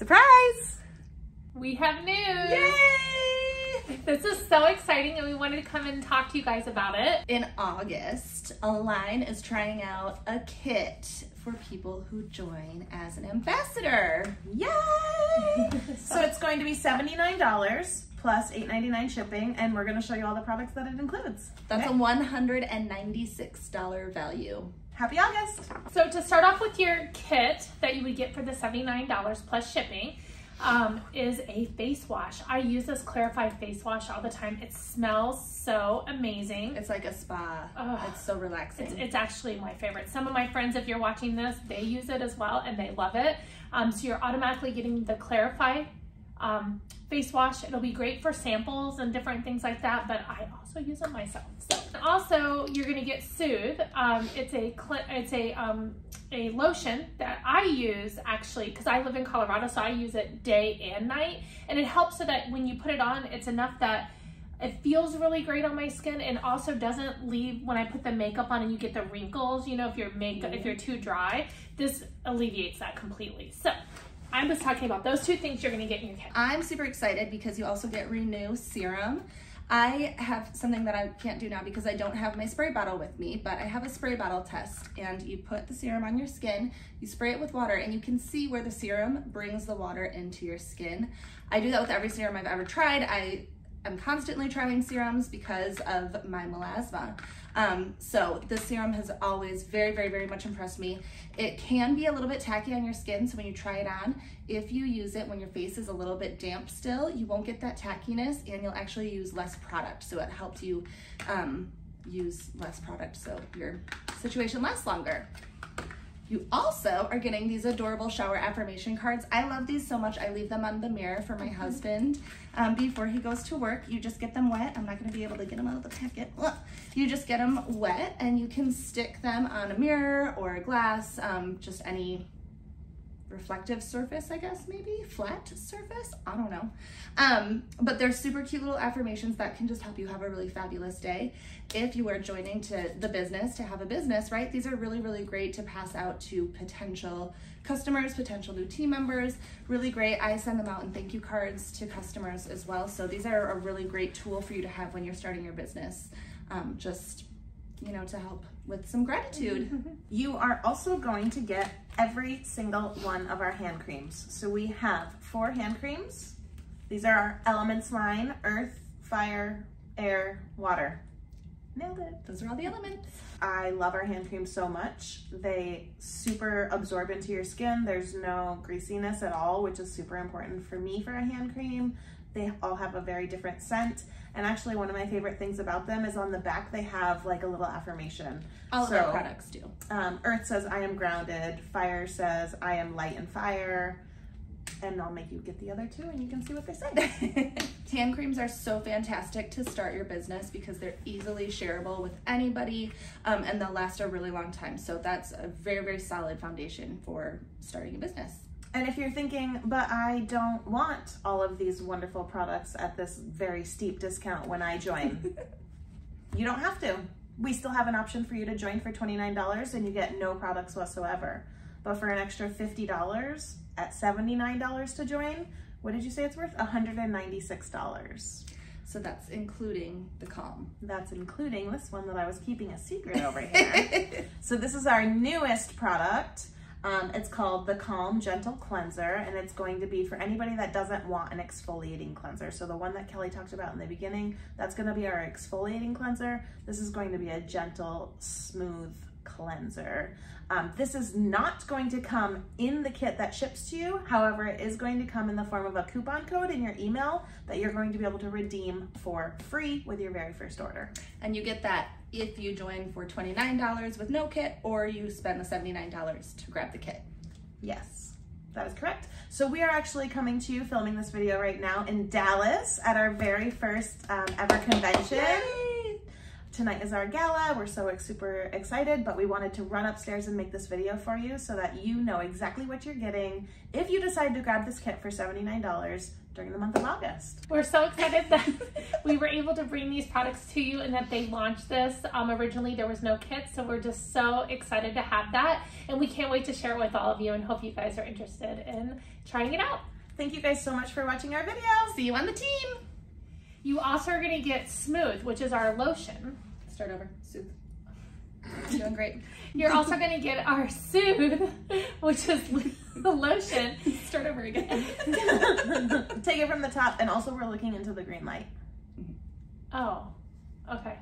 Surprise! We have news! Yay! This is so exciting and we wanted to come and talk to you guys about it. In August, Align is trying out a kit for people who join as an ambassador. Yay! So it's going to be $79 plus $8.99 shipping, and we're gonna show you all the products that it includes. That's okay. A $196 value. Happy August. So to start off with, your kit that you would get for the $79 plus shipping is a face wash. I use this Clarify face wash all the time. It smells so amazing. It's like a spa. Ugh. It's so relaxing. It's actually my favorite. Some of my friends, if you're watching this, they use it as well and they love it. So you're automatically getting the Clarify face wash. It'll be great for samples and different things like that, but I also use it myself. So also you're going to get Soothe. It's a lotion that I use actually because I live in Colorado, so I use it day and night, and it helps so that when you put it on, it's enough that it feels really great on my skin and also doesn't leave when I put the makeup on and you get the wrinkles, you know, if your makeup, if you're too dry. This alleviates that completely. So I'm just talking about those two things you're gonna get in your kit. I'm super excited because you also get Renew Serum. I have something that I can't do now because I don't have my spray bottle with me, but I have a spray bottle test, and you put the serum on your skin, you spray it with water, and you can see where the serum brings the water into your skin. I do that with every serum I've ever tried. I'm constantly trying serums because of my melasma. So this serum has always very, very, very much impressed me. It can be a little bit tacky on your skin, so when you try it on, if you use it when your face is a little bit damp still, you won't get that tackiness and you'll actually use less product. So it helps you use less product so your situation lasts longer. You also are getting these adorable shower affirmation cards. I love these so much. I leave them on the mirror for my husband before he goes to work. You just get them wet. I'm not gonna be able to get them out of the packet. Ugh. You just get them wet and you can stick them on a mirror or a glass, just any reflective surface, I guess, maybe flat surface, I don't know. But they're super cute little affirmations that can just help you have a really fabulous day. If you are joining to the business to have a business, right? These are really, really great to pass out to potential customers, potential new team members, really great. I send them out in thank you cards to customers as well. So these are a really great tool for you to have when you're starting your business, just, you know, to help with some gratitude. You are also going to get every single one of our hand creams. So we have 4 hand creams. These are our Elements line: earth, fire, air, water. Nailed it. Those are all the elements. I love our hand creams so much. They super absorb into your skin. There's no greasiness at all, which is super important for me for a hand cream. They all have a very different scent. And actually one of my favorite things about them is on the back, they have like a little affirmation. All of our products do. Earth says, I am grounded. Fire says, I am light and fire. And I'll make you get the other two and you can see what they say. Hand creams are so fantastic to start your business because they're easily shareable with anybody, and they'll last a really long time. So that's a very, very solid foundation for starting a business. And if you're thinking, but I don't want all of these wonderful products at this very steep discount when I join, you don't have to. We still have an option for you to join for $29 and you get no products whatsoever. But for an extra $50 at $79 to join, what did you say it's worth? $196. So that's including the Calm. That's including this one that I was keeping a secret over here. So this is our newest product. It's called the Calm Gentle Cleanser, and it's going to be for anybody that doesn't want an exfoliating cleanser. So the one that Kelly talked about in the beginning, that's going to be our exfoliating cleanser. This is going to be a gentle, smooth cleanser. This is not going to come in the kit that ships to you. However, it is going to come in the form of a coupon code in your email that you're going to be able to redeem for free with your very first order. And you get that if you join for $29 with no kit, or you spend the $79 to grab the kit. Yes, that is correct. So we are actually coming to you, filming this video right now in Dallas at our very first ever convention. Yay! Tonight is our gala. We're so super excited, but we wanted to run upstairs and make this video for you so that you know exactly what you're getting if you decide to grab this kit for $79 during the month of August. We're so excited that we were able to bring these products to you and that they launched this. Originally there was no kit, so we're just so excited to have that, and we can't wait to share it with all of you and hope you guys are interested in trying it out. Thank you guys so much for watching our video. See you on the team. You also are gonna get Soothe, which is our lotion. Start over. Soothe. You're doing great. You're also going to get our Soothe, which is the lotion. Start over again. Take it from the top, and also we're looking into the green light. Oh, okay.